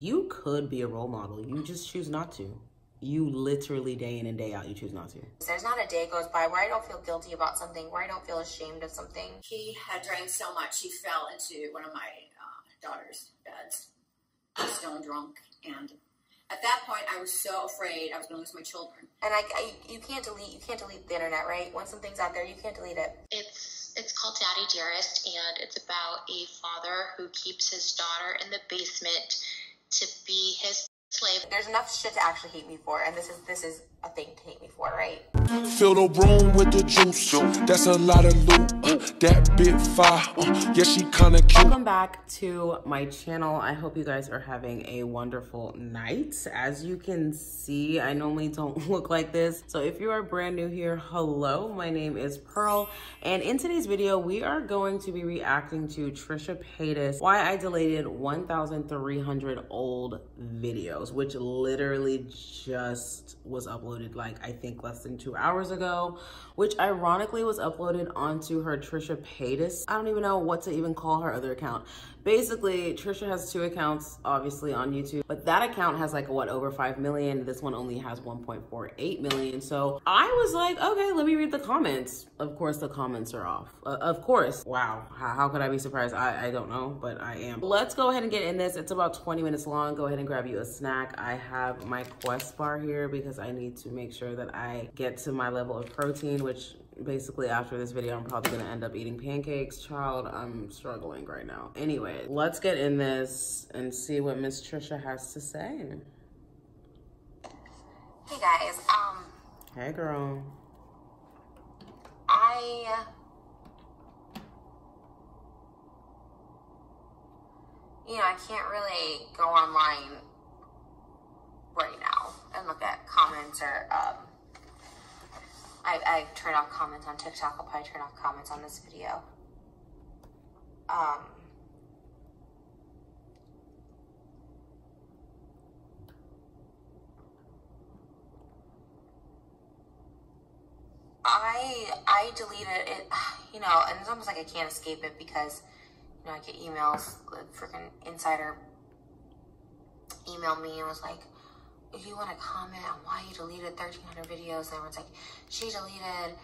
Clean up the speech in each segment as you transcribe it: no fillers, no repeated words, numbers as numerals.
You could be a role model. You just choose not to. You literally day in and day out, you choose not to. There's not a day goes by where I don't feel guilty about something, where I don't feel ashamed of something. He had drank so much, he fell into one of my daughter's beds, stone drunk. And at that point, I was so afraid I was going to lose my children. And you can't delete the internet, right? Once something's out there, you can't delete it. It's called Daddy Dearest, and it's about a father who keeps his daughter in the basement to be his slave. There's enough shit to actually hate me for, and this is a thing to hate me for, right? Fill the room with the juice. That's a lot of loot. That bit fire. Yeah, she kinda cute. Welcome back to my channel. I hope you guys are having a wonderful night. As you can see, I normally don't look like this. So if you are brand new here, hello, my name is Pearl. And in today's video, we are going to be reacting to Trisha Paytas, why I deleted 1,300 old videos, which literally just was uploaded like I think less than 2 hours ago, which ironically was uploaded onto her Trisha Paytas. I don't even know what to even call her other account. Basically, Trisha has two accounts, obviously, on YouTube, but that account has like what, over 5 million. This one only has 1.48 million. So I was like, okay, let me read the comments. Of course, the comments are off. Of course. Wow. How could I be surprised? I don't know, but I am. Let's go ahead and get in this. It's about 20 minutes long. Go ahead and grab you a snack. I have my Quest bar here because I need to make sure that I get to my level of protein, which basically after this video, I'm probably gonna end up eating pancakes. Child, I'm struggling right now. Anyway, let's get in this and see what Miss Trisha has to say. Hey guys. Hey girl. I can't really go online right now and look at comments or, I turn off comments on TikTok. I'll probably turn off comments on this video. I deleted it, and it's almost like I can't escape it because, I get emails. A freaking insider emailed me and was like, if you want to comment on why you deleted 1,300 videos, and everyone's like, she deleted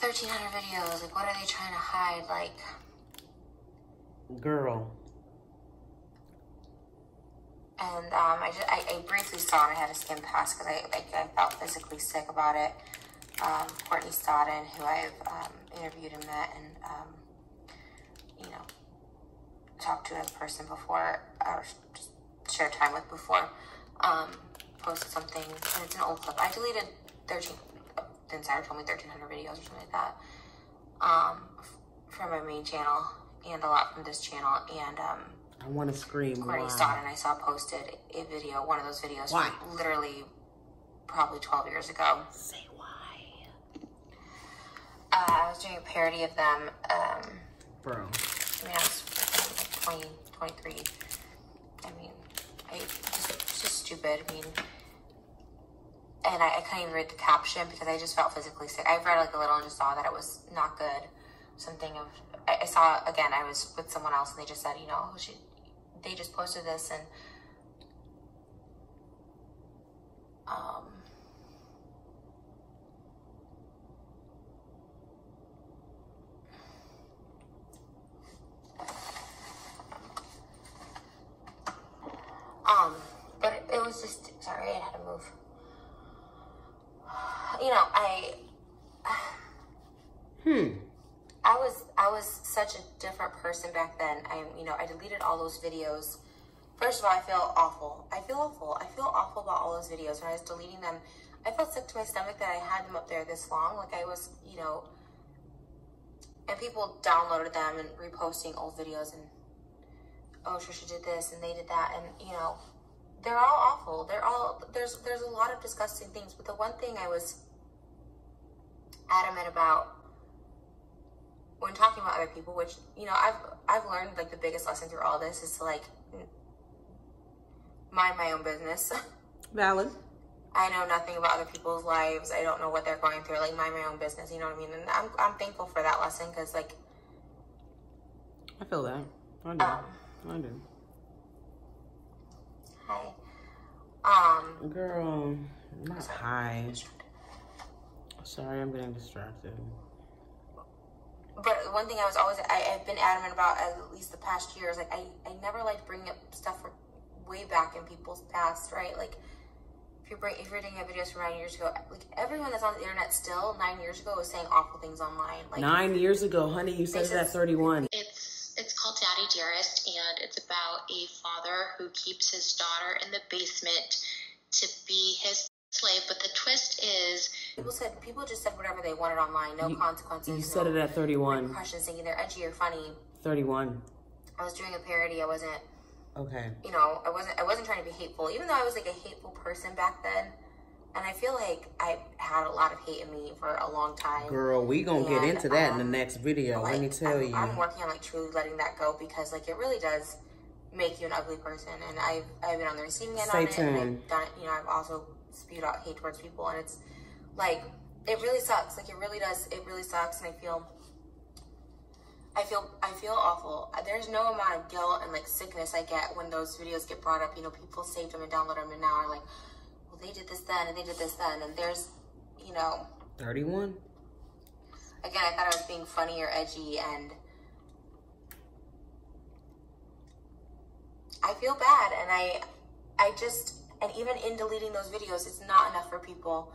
1,300 videos. Like, what are they trying to hide? Like, girl. And I briefly saw it. I had to skim past because I felt physically sick about it. Courtney Stodden, who I've interviewed and met, and talked to in person before, or just shared time with before. Posted something, and it's an old clip. I deleted the insider told me 1,300 videos or something like that, from my main channel, and a lot from this channel, and, I want to scream, Courtney Stodden, I saw posted a video, one of those videos, from literally probably 12 years ago. Say why. I was doing a parody of them, Bro. I mean, I was 20, 23, stupid. And I couldn't even read the caption because I just felt physically sick. I read like a little and just saw that it was not good. I saw, again, I was with someone else and they just said, they just posted this and, sorry, I had to move. I was such a different person back then. I deleted all those videos. First of all, I feel awful. I feel awful about all those videos. When I was deleting them, I felt sick to my stomach that I had them up there this long. Like I was, and people downloaded them and reposting old videos and, oh, Trisha did this and they did that. And, they're all awful. There's a lot of disgusting things, but the one thing I was adamant about when talking about other people, which, I've learned like the biggest lesson through all this is to like mind my own business. Valid. I know nothing about other people's lives. I don't know what they're going through. Like mind my own business. You know what I mean? And I'm thankful for that lesson. Cause like, I feel that. I do. high. Girl, not high. Sorry, I'm getting distracted. But one thing I was always, I've been adamant about at least the past year is like, I never like bringing up stuff from way back in people's past, right? Like, if you're doing videos from 9 years ago, like everyone that's on the internet still 9 years ago was saying awful things online. Like 9 years ago, honey, you said it at 31. It's called Daddy Dearest, and it's about a father who keeps his daughter in the basement to be his slave. But the twist is, people just said whatever they wanted online, no consequences. You said it at 31. Questions thinking they're edgy or funny. 31. I was doing a parody. I wasn't. Okay. You know, I wasn't trying to be hateful, even though I was like a hateful person back then, and I feel like I had a lot of hate in me for a long time. Girl, we gonna get into that in the next video. Like, let me tell you. I'm working on like truly letting that go, because like it really does make you an ugly person, and I've been on the receiving end on it, and I've done it, you know, I've also spewed out hate towards people, and it's like it really sucks. Like it really does. It really sucks, and I feel awful. There's no amount of guilt and like sickness I get when those videos get brought up. You know, people saved them and download them and now are like, well, they did this then and they did this then. And there's, you know. 31. Again, I thought I was being funny or edgy, and I feel bad. And I just, and even in deleting those videos, it's not enough for people.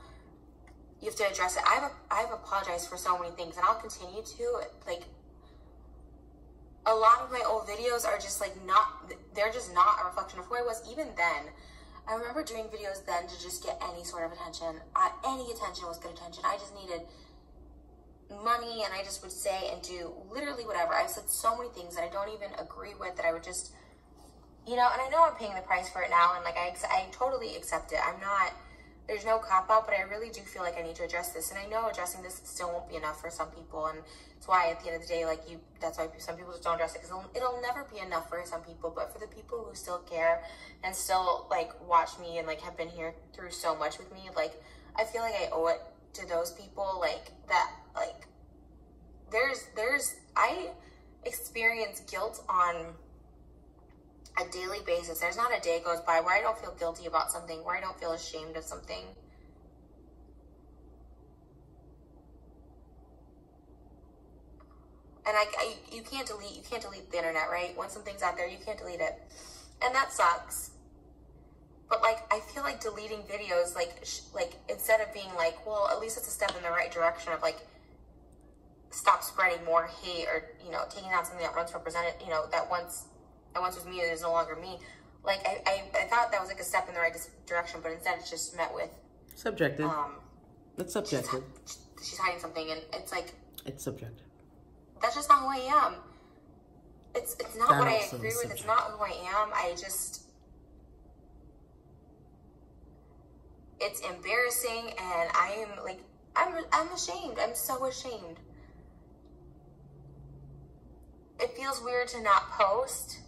You have to address it. I've apologized for so many things, and I'll continue to, like, a lot of my old videos are just like not, they're just not a reflection of who I was even then. I remember doing videos then to just get any sort of attention. Any attention was good attention. I just needed money, and I just would say and do literally whatever. I've said so many things that I don't even agree with, that I would just, you know, and I know I'm paying the price for it now, and like I totally accept it. I'm not, there's no cop-out, but I really do feel like I need to address this. And I know addressing this still won't be enough for some people. And it's why at the end of the day, like you, that's why some people just don't address it, because it'll never be enough for some people. But for the people who still care and still like watch me and like have been here through so much with me, like I feel like I owe it to those people, like that, like I experience guilt on a daily basis. There's not a day goes by where I don't feel guilty about something, where I don't feel ashamed of something. And you can't delete the internet, right? Once something's out there, you can't delete it, and that sucks. But like I feel like deleting videos, like instead of being like, well, at least it's a step in the right direction of like stop spreading more hate, or you know, taking out something that once represented, you know, that once was me, it is no longer me. Like I thought that was like a step in the right direction, but instead it's just met with subjective. It's subjective. She's hiding something, and it's like it's subjective. That's just not who I am. It's not that what I agree with. It's not who I am. I just, it's embarrassing, and I am like I'm ashamed. I'm so ashamed. It feels weird to not post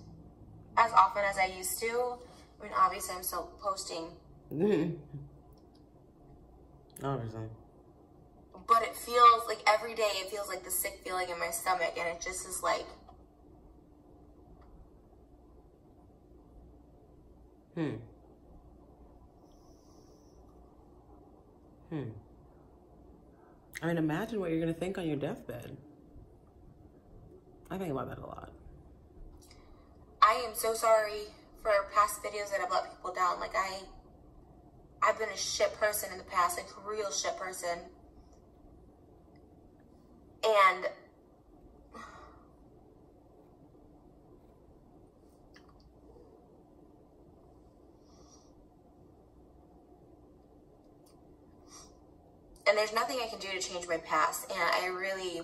as often as I used to. I mean, obviously, I'm still posting. Obviously. But it feels like every day, it feels like the sick feeling in my stomach, and it just is like. I mean, imagine what you're going to think on your deathbed. I think about that a lot. I am so sorry for past videos that I've let people down. Like I've been a shit person in the past, like a real shit person. And there's nothing I can do to change my past, and I really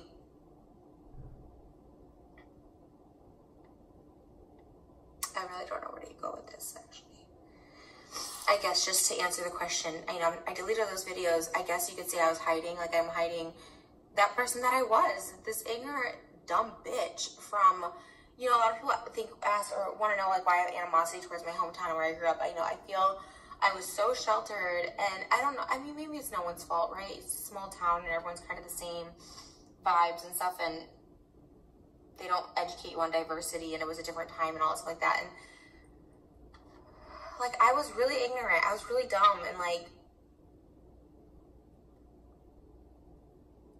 don't know where to go with this, actually. I guess just to answer the question, you know, I deleted those videos. I guess you could say I was hiding, like I'm hiding that person that I was, this ignorant, dumb bitch from, you know, a lot of people ask or want to know, like, why I have animosity towards my hometown where I grew up. I, you know, I feel I was so sheltered, and I don't know, I mean, maybe it's no one's fault, right? It's a small town, and everyone's kind of the same vibes and stuff, and they don't educate you on diversity, and it was a different time and all this like that. And like, I was really ignorant. I was really dumb and, like,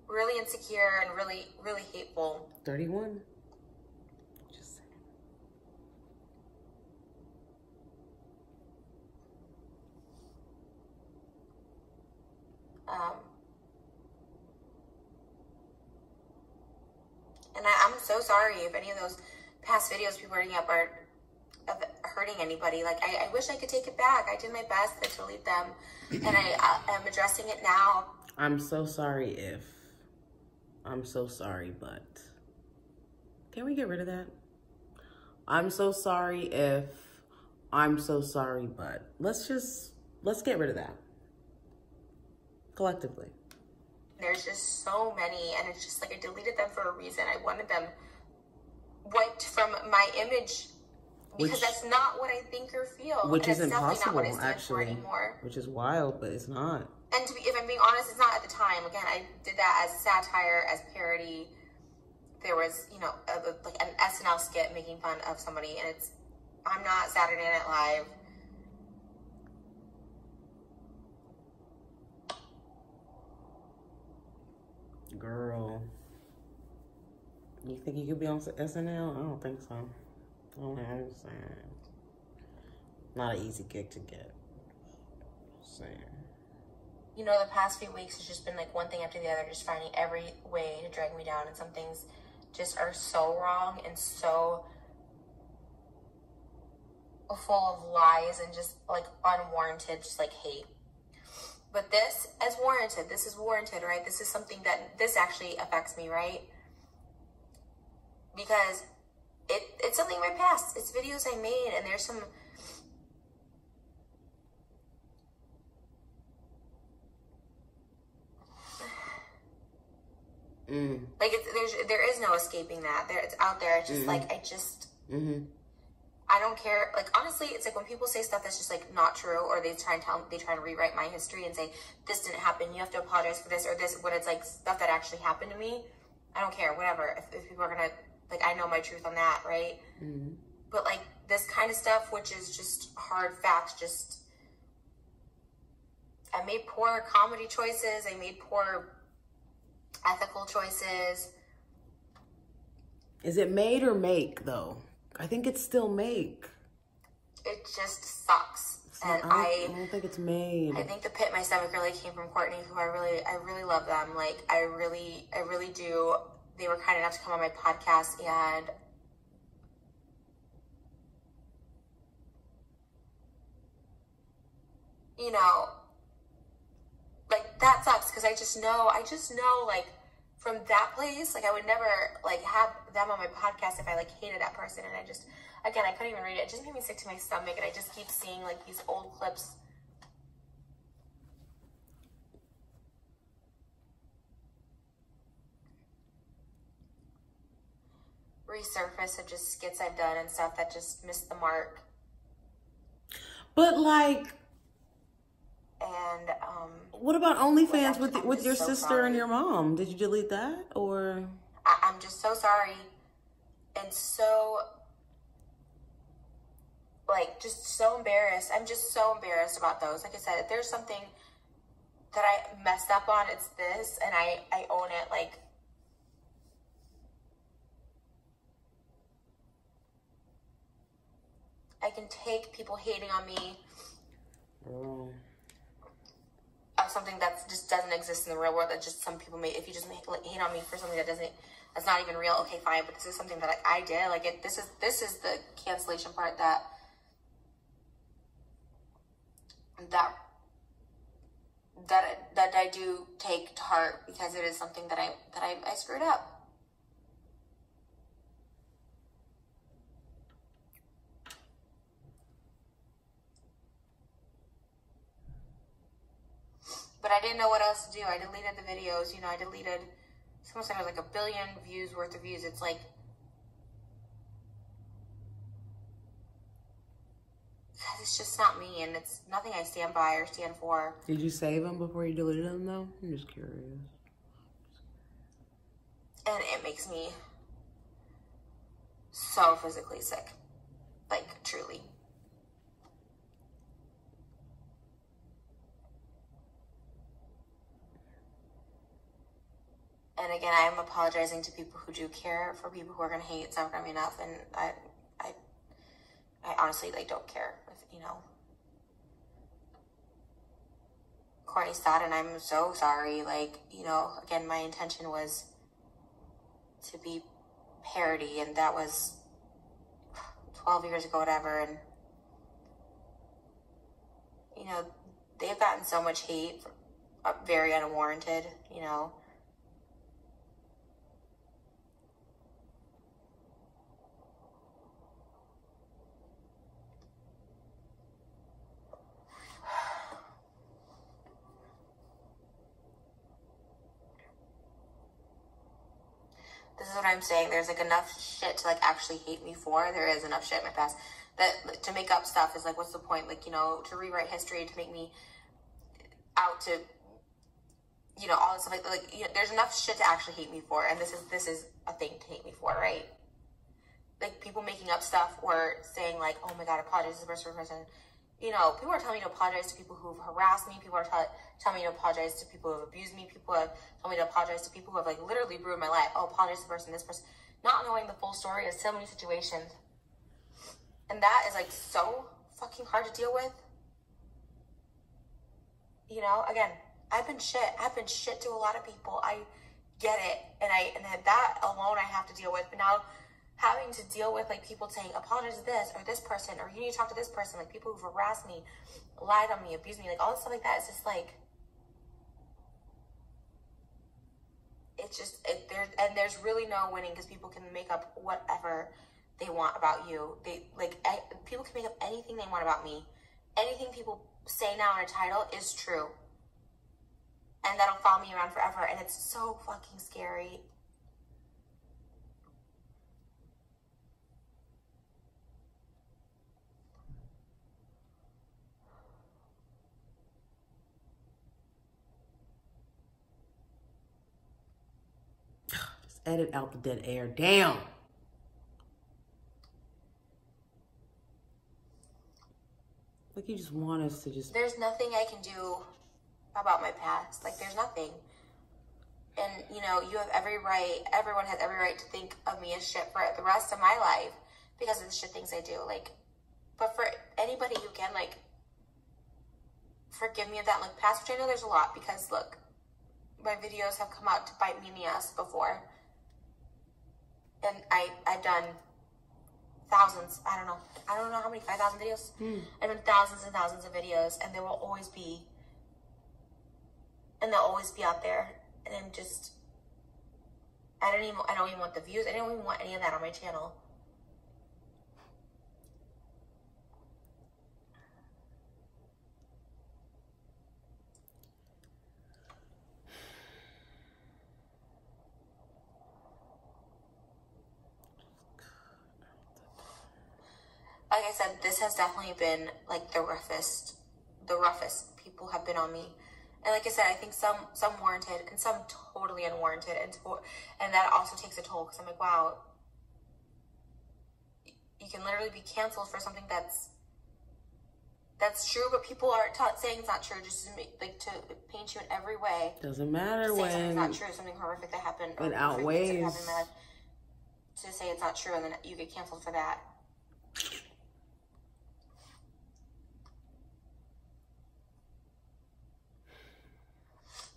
really insecure and really, really hateful. 31. Just saying. And I'm so sorry if any of those past videos people are bringing up are of hurting anybody. Like, I wish I could take it back. I did my best to delete them, and I am addressing it now. I'm so sorry, but can we get rid of that? I'm so sorry if, I'm so sorry, but let's get rid of that. Collectively. There's just so many, and it's just like I deleted them for a reason. I wanted them wiped from my image because that's not what I think or feel. Which is impossible, actually. Which is wild, but it's not. And to be, if I'm being honest, it's not at the time. Again, I did that as satire, as parody. There was, you know, like an SNL skit making fun of somebody, and it's, I'm not Saturday Night Live. Girl, you think you could be on SNL? I don't think so. I don't understand. Not an easy gig to get. Just saying. You know, the past few weeks has just been like one thing after the other, just finding every way to drag me down, and some things just are so wrong and so full of lies and just like unwarranted, just like hate. But this is warranted. This is warranted, right? This is something that this actually affects me, right? Because it's something in my past. It's videos I made, and there's some like there is no escaping that. It's out there. It's just like I don't care. Like, honestly, it's like when people say stuff that's just like not true, or they try and rewrite my history and say this didn't happen, you have to apologize for this or this, when it's like stuff that actually happened to me. I don't care, whatever. If people are gonna, like, I know my truth on that, right? But like this kind of stuff, which is just hard facts, just I made poor comedy choices, I made poor ethical choices. Is it made or make, though? I think it's still make. It just sucks. And I don't think it's made. I think the pit in my stomach really came from Courtney, who I really love them. Like, I really do. They were kind enough to come on my podcast, and you know, like, that sucks, because I just know, like, from that place, like, I would never, like, have them on my podcast if I, like, hated that person. And I just, again, I couldn't even read it. It just made me sick to my stomach, and I just keep seeing, like, these old clips. Resurface of just skits I've done and stuff that just missed the mark. But, like... And what about OnlyFans with your sister and your mom? Did you delete that, or? I'm just so sorry, and so like just so embarrassed. I'm just so embarrassed about those. Like I said, if there's something that I messed up on, it's this, and I own it. Like, I can take people hating on me. Oh. Of something that just doesn't exist in the real world, that just some people may, if you just hate on me for something that doesn't, that's not even real, okay, fine, but this is something that like, I did, like, it, this is the cancellation part that I do take to heart, because it is something that I screwed up. But I didn't know what else to do. I deleted the videos, you know, I deleted, it's almost like a billion views worth of views. It's like, it's just not me, and it's nothing I stand by or stand for. Did you save them before you deleted them, though? I'm just curious. And it makes me so physically sick, like, truly. And again, I am apologizing to people who do care. For people who are going to hate, it's not going to be enough. And I honestly, like, don't care if, you know. Courtney Stodden, I'm so sorry. Like, you know, again, my intention was to be parody, and that was 12 years ago, whatever. And, you know, they've gotten so much hate, very unwarranted, you know. This is what I'm saying. There's, like, enough shit to, like, actually hate me for. There is enough shit in my past that to make up stuff is, like, what's the point? Like, you know, to rewrite history, to make me out to, you know, all this stuff. Like, you know, there's enough shit to actually hate me for. And this is a thing to hate me for, right? Like, people making up stuff or saying, like, oh, my God, apologize to this person. You know, people are telling me to apologize to people who've harassed me. People are telling me to apologize to people who have abused me. People have told me to apologize to people who have, like, literally ruined my life. Oh, apologize to this person, not knowing the full story of so many situations. And that is, like, so fucking hard to deal with. You know, again, I've been shit to a lot of people. I get it. And that alone I have to deal with. But now having to deal with, like, people saying, apologize to this, or this person, or you need to talk to this person, like, people who've harassed me, lied on me, abused me, like, all this stuff like that, it's just, like, it's just, there's really no winning, because people can make up whatever they want about you. People can make up anything they want about me. Anything people say now in a title is true. And that'll follow me around forever, and it's so fucking scary. Edit out the dead air. Damn. Like, you just want us to just... There's nothing I can do about my past. Like, there's nothing. And, you know, you have every right, everyone has every right to think of me as shit for the rest of my life because of the shit things I do. Like, but for anybody who can, like, forgive me of that, like, past, which I know there's a lot because, look, my videos have come out to bite me in the ass before. And I've done thousands. I don't know how many, 5,000 videos. I've done thousands and thousands of videos, and they'll always be out there. And I'm just, I don't even want the views. I don't even want any of that on my channel. Like I said, this has definitely been, like, the roughest people have been on me. And like I said, I think some warranted and some totally unwarranted. And that also takes a toll because I'm like, wow, you can literally be canceled for something that's true, but people are saying it's not true just to, like, to paint you in every way. Doesn't matter when. Something's not true, something horrific that happened. It outweighs. That happened in my life, to say it's not true and then you get canceled for that.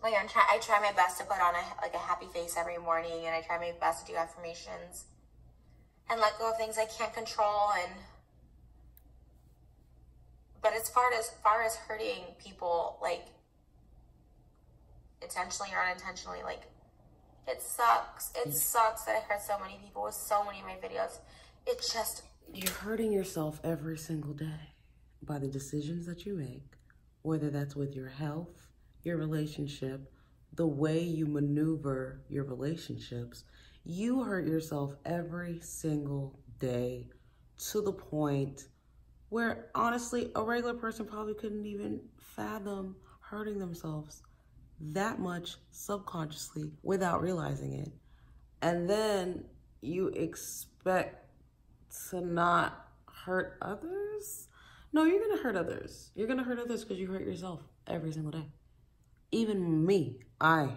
Like, I try my best to put on a happy face every morning, and I try my best to do affirmations and let go of things I can't control. But as far as hurting people, like, intentionally or unintentionally, like, it sucks. It sucks that I hurt so many people with so many of my videos. It just... You're hurting yourself every single day by the decisions that you make, whether that's with your health, your relationship, the way you maneuver your relationships. You hurt yourself every single day to the point where, honestly, a regular person probably couldn't even fathom hurting themselves that much subconsciously without realizing it. And then you expect to not hurt others? No, you're going to hurt others. You're going to hurt others because you hurt yourself every single day. Even me, I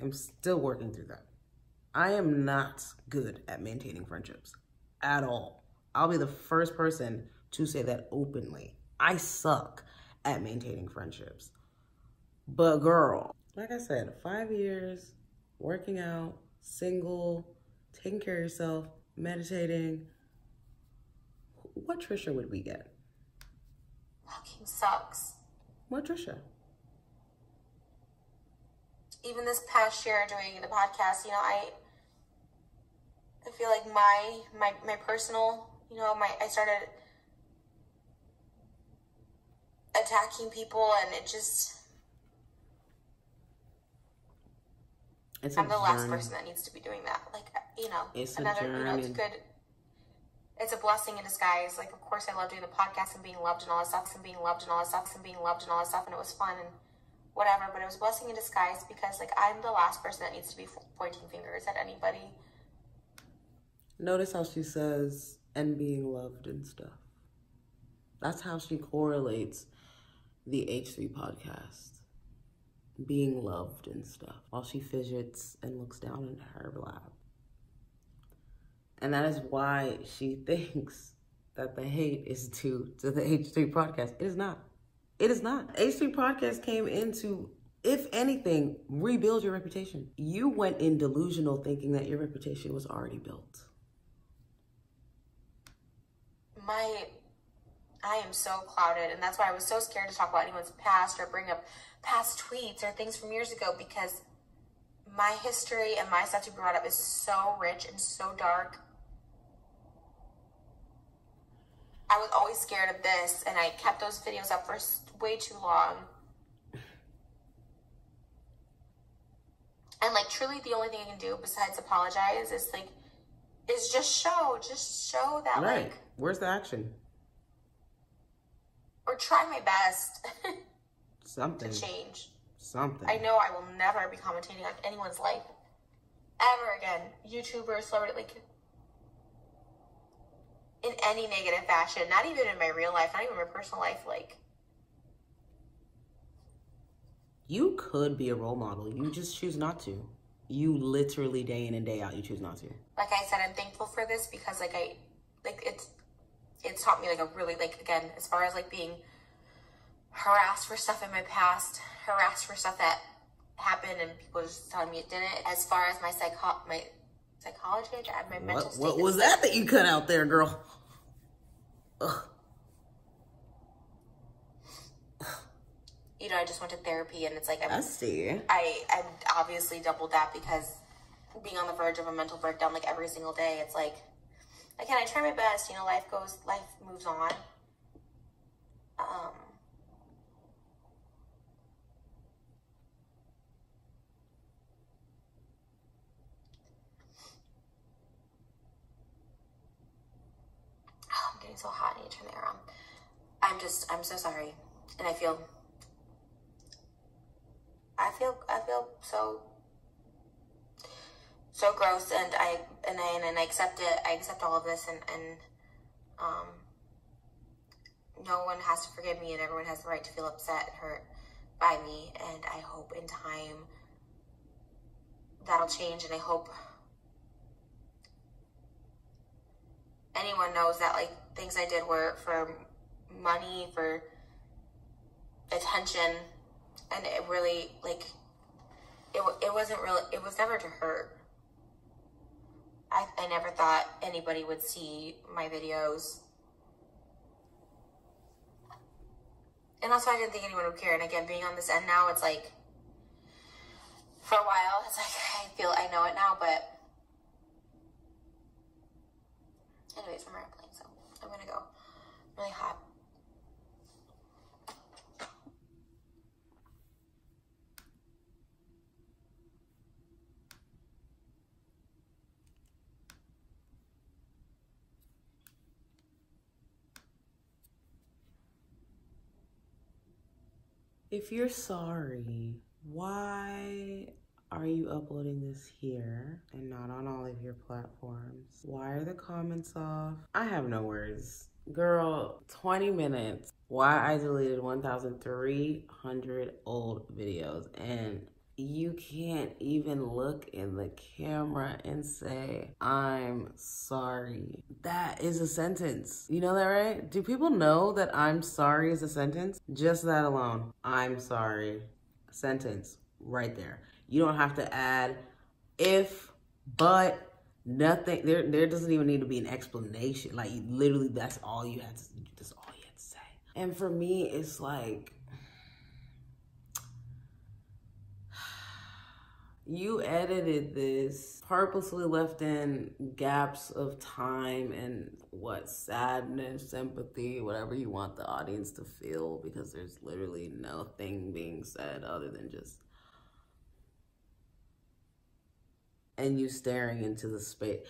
am still working through that. I am not good at maintaining friendships at all. I'll be the first person to say that openly. I suck at maintaining friendships. But girl, like I said, 5 years, working out, single, taking care of yourself, meditating. What Trisha would we get? Fucking sucks. What Trisha? Even this past year doing the podcast, you know, I feel like my personal, you know, I started attacking people, and it just, I'm the last person that needs to be doing that. Like, you know, it's another, you know, it's good. It's a blessing in disguise. Like, of course I love doing the podcast and being loved and all that stuff and being loved and all that stuff and being loved and all that stuff. And it was fun and whatever, but it was a blessing in disguise because like I'm the last person that needs to be pointing fingers at anybody. Notice how she says, and being loved and stuff. That's how she correlates the H3 podcast. Being loved and stuff, while she fidgets and looks down into her lap. And that is why she thinks that the hate is due to the H3 podcast. It is not. It is not. H3 podcast came into, if anything, rebuild your reputation. You went in delusional thinking that your reputation was already built. I am so clouded, and that's why I was so scared to talk about anyone's past or bring up past tweets or things from years ago, because my history and my stuff to be brought up is so rich and so dark. I was always scared of this, and I kept those videos up for way too long. And like truly the only thing I can do besides apologize is like, is just show that, right. Like, where's the action? Or try my best something to change. Something. I know I will never be commentating on anyone's life ever again. YouTuber, celebrity, like in any negative fashion. Not even in my real life, not even my personal life. Like, you could be a role model. You just choose not to. You literally day in and day out, you choose not to. Like I said, I'm thankful for this because like it taught me like a really, like, again, as far as like being harassed for stuff in my past, harassed for stuff that happened and people just telling me it didn't. As far as my psychology, my mental state. What was that you cut out there, girl? Ugh. You know, I just went to therapy, and it's like I see. I'm obviously doubled that because being on the verge of a mental breakdown like every single day, it's like, again, I try my best, you know, life moves on. I'm getting so hot, I need to turn the air on. I'm so sorry. And I feel so gross, and I accept it. I accept all of this, and no one has to forgive me, and everyone has the right to feel upset and hurt by me. And I hope in time that'll change, and I hope anyone knows that like things I did were for money, for attention, and it really like it wasn't really. It was never to hurt. I never thought anybody would see my videos. And also I didn't think anyone would care. And again, being on this end now, it's like, for a while, it's like, I know it now, but. Anyways, I'm rambling, so I'm gonna go. I'm really hot. If you're sorry, why are you uploading this here and not on all of your platforms? Why are the comments off? I have no words. Girl, 20 minutes. Why I deleted 1,300 old videos. And you can't even look in the camera and say, I'm sorry. That is a sentence. You know that, right? Do people know that I'm sorry is a sentence? Just that alone, I'm sorry. Sentence right there. You don't have to add if, but, nothing. There doesn't even need to be an explanation. Like, literally, that's all you had to, that's all you had to say. And for me, it's like, you edited this, purposely left in gaps of time and what, sadness, sympathy, whatever you want the audience to feel, because there's literally nothing being said other than just, and you staring into the space.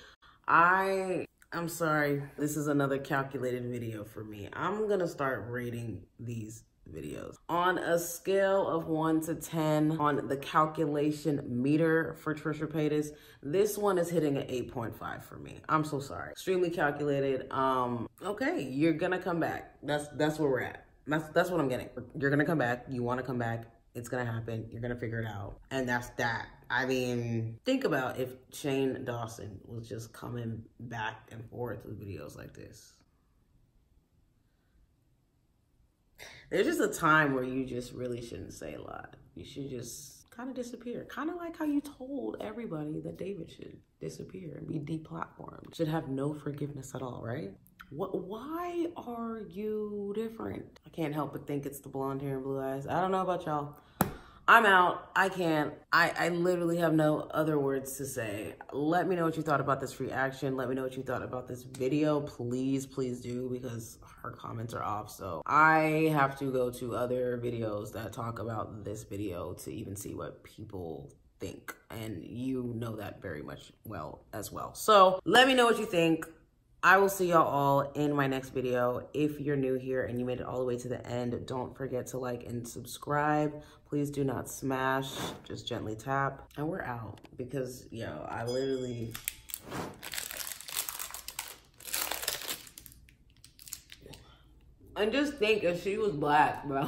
I'm sorry, this is another calculated video for me. I'm gonna start rating these videos on a scale of 1 to 10 on the calculation meter for Trisha Paytas. This one is hitting an 8.5 for me. I'm so sorry. Extremely calculated. Okay, you're gonna come back. That's where we're at. That's what I'm getting. You're gonna come back. You want to come back. It's gonna happen. You're gonna figure it out. And that's that. I mean, think about if Shane Dawson was just coming back and forth with videos like this. There's just a time where you just really shouldn't say a lot. You should just kind of disappear. Kind of like how you told everybody that David should disappear and be deplatformed. Should have no forgiveness at all, right? Why are you different? I can't help but think it's the blonde hair and blue eyes. I don't know about y'all. I'm out. I can't. I literally have no other words to say. Let me know what you thought about this reaction. Let me know what you thought about this video. Please, please do, because her comments are off. So I have to go to other videos that talk about this video to even see what people think. And you know that very much well as well. So let me know what you think. I will see y'all all in my next video. If you're new here and you made it all the way to the end, don't forget to like and subscribe. Please do not smash, just gently tap. And we're out because, yo, I literally. And just think if she was black, bro.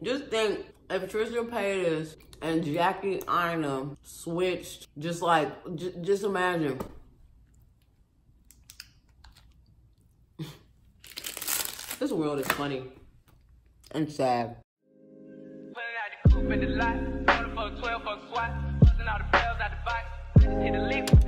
Just think if Trisha Paytas and Jackie Aina switched, just like, just imagine. This world is funny and sad. Pulling out the coupe in the lot, 12 fuck swat, busting all the bells out the box. I just hit a lick.